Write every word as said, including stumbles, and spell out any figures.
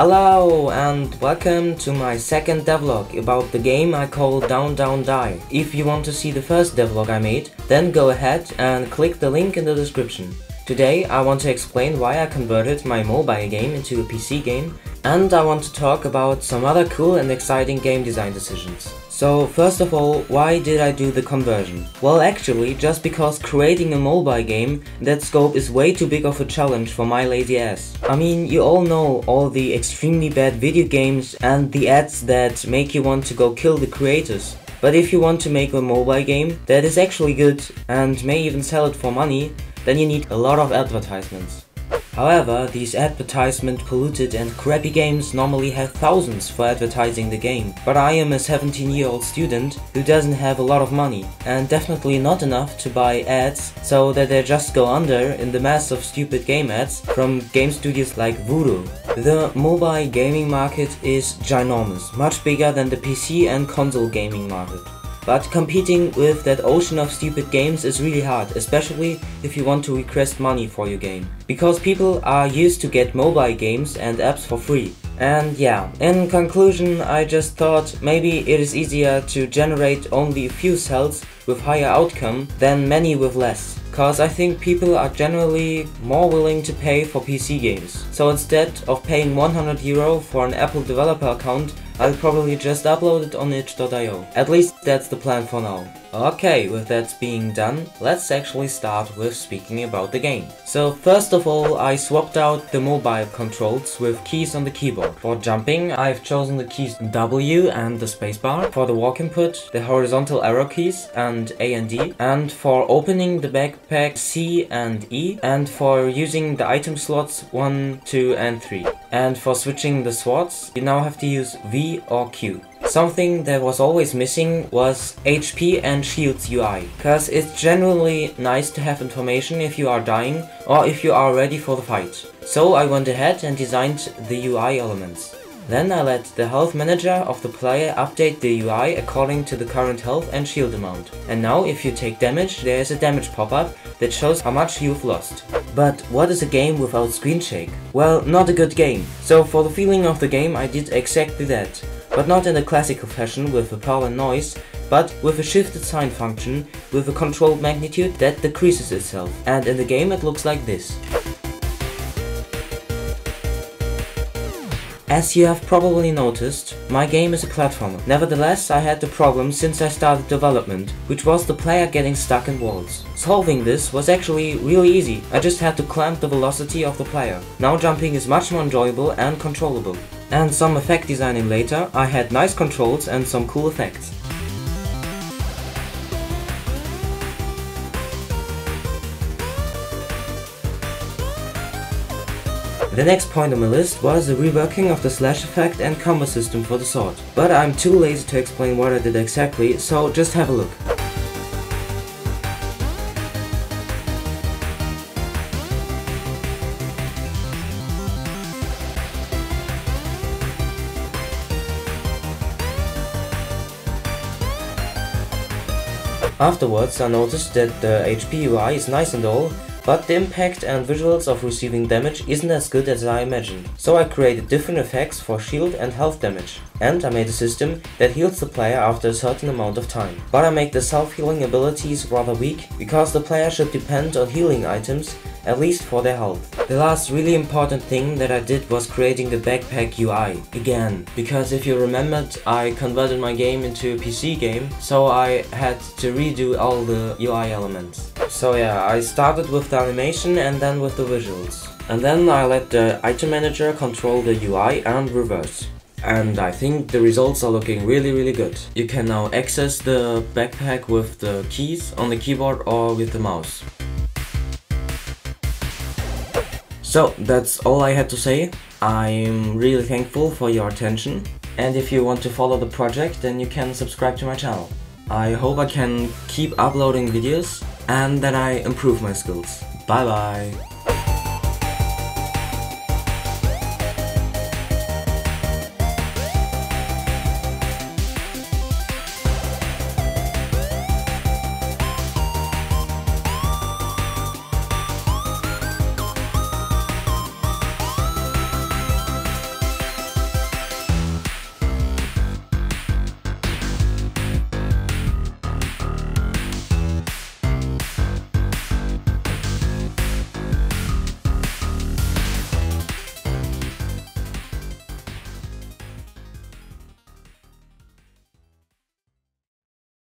Hello and welcome to my second devlog about the game I call Down Down Die. If you want to see the first devlog I made, then go ahead and click the link in the description. Today I want to explain why I converted my mobile game into a P C game, and I want to talk about some other cool and exciting game design decisions. So first of all, why did I do the conversion? Well, actually just because creating a mobile game, that scope is way too big of a challenge for my lazy ass. I mean, you all know all the extremely bad video games and the ads that make you want to go kill the creators. But if you want to make a mobile game that is actually good and may even sell it for money, then you need a lot of advertisements. However, these advertisement polluted and crappy games normally have thousands for advertising the game. But I am a seventeen year old student who doesn't have a lot of money and definitely not enough to buy ads, so that they just go under in the mass of stupid game ads from game studios like Voodoo. The mobile gaming market is ginormous, much bigger than the P C and console gaming market. But competing with that ocean of stupid games is really hard, especially if you want to request money for your game. Because people are used to get mobile games and apps for free. And yeah, in conclusion, I just thought maybe it is easier to generate only a few sales with higher outcome than many with less. Cause I think people are generally more willing to pay for P C games. So instead of paying one hundred euro for an Apple developer account, I'll probably just upload it on itch dot i o. At least that's the plan for now. Okay, with that being done, let's actually start with speaking about the game. So first of all, I swapped out the mobile controls with keys on the keyboard. For jumping, I've chosen the keys W and the spacebar. For the walk input, the horizontal arrow keys and A and D. And for opening the backpack, C and E. And for using the item slots one, two and three. And for switching the swords, you now have to use V or Q. Something that was always missing was H P and Shields U I, cause it's generally nice to have information if you are dying or if you are ready for the fight. So I went ahead and designed the U I elements. Then I let the health manager of the player update the U I according to the current health and shield amount. And now if you take damage, there is a damage pop-up that shows how much you've lost. But what is a game without screen shake? Well, not a good game. So for the feeling of the game I did exactly that. But not in a classical fashion with a Perlin noise, but with a shifted sign function with a controlled magnitude that decreases itself. And in the game it looks like this. As you have probably noticed, my game is a platformer. Nevertheless, I had the problem since I started development, which was the player getting stuck in walls. Solving this was actually really easy, I just had to clamp the velocity of the player. Now jumping is much more enjoyable and controllable. And some effect designing later, I had nice controls and some cool effects. The next point on my list was the reworking of the slash effect and combo system for the sword. But I'm too lazy to explain what I did exactly, so just have a look. Afterwards I noticed that the H P U I is nice and all, but the impact and visuals of receiving damage isn't as good as I imagined. So I created different effects for shield and health damage. And I made a system that heals the player after a certain amount of time. But I made the self-healing abilities rather weak, because the player should depend on healing items, at least for their health. The last really important thing that I did was creating the backpack U I. Again, because if you remembered, I converted my game into a P C game, so I had to redo all the U I elements. So yeah, I started with the animation and then with the visuals. And then I let the item manager control the U I and reverse. And I think the results are looking really really good. You can now access the backpack with the keys on the keyboard or with the mouse. So that's all I had to say. I'm really thankful for your attention. And if you want to follow the project, then you can subscribe to my channel. I hope I can keep uploading videos and that I improve my skills. Bye bye!